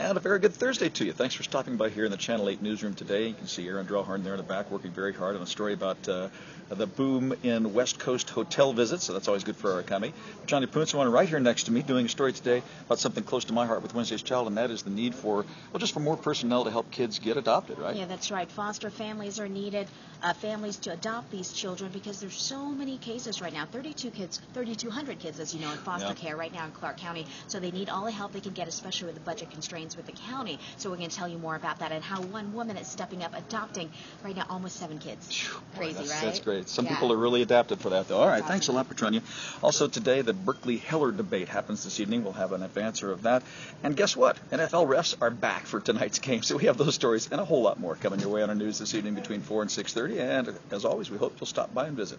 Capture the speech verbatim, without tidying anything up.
And a very good Thursday to you. Thanks for stopping by here in the Channel eight newsroom today. You can see Aaron Drellhard there in the back working very hard on a story about uh, the boom in West Coast hotel visits, so that's always good for our economy. Johnny Poonce, one right here next to me, doing a story today about something close to my heart with Wednesday's Child, and that is the need for, well, just for more personnel to help kids get adopted, right? Yeah, that's right. Foster families are needed, uh, families to adopt these children, because there's so many cases right now, thirty-two kids, thirty-two hundred kids, as you know, in foster yeah. care right now in Clark County, so they need all the help they can get, especially with the budget constraints with the county. So we're going to tell you more about that and how one woman is stepping up, adopting right now almost seven kids. Whew, Crazy, boy, that's, right? That's great. Some yeah. people are really adapted for that, though. All right, awesome. Thanks a lot, Petronia. Also today, the Berkeley Heller debate happens this evening. We'll have an advancer of that. And guess what? N F L refs are back for tonight's game. So we have those stories and a whole lot more coming your way on our news this evening between four and six thirty. And as always, we hope you'll stop by and visit.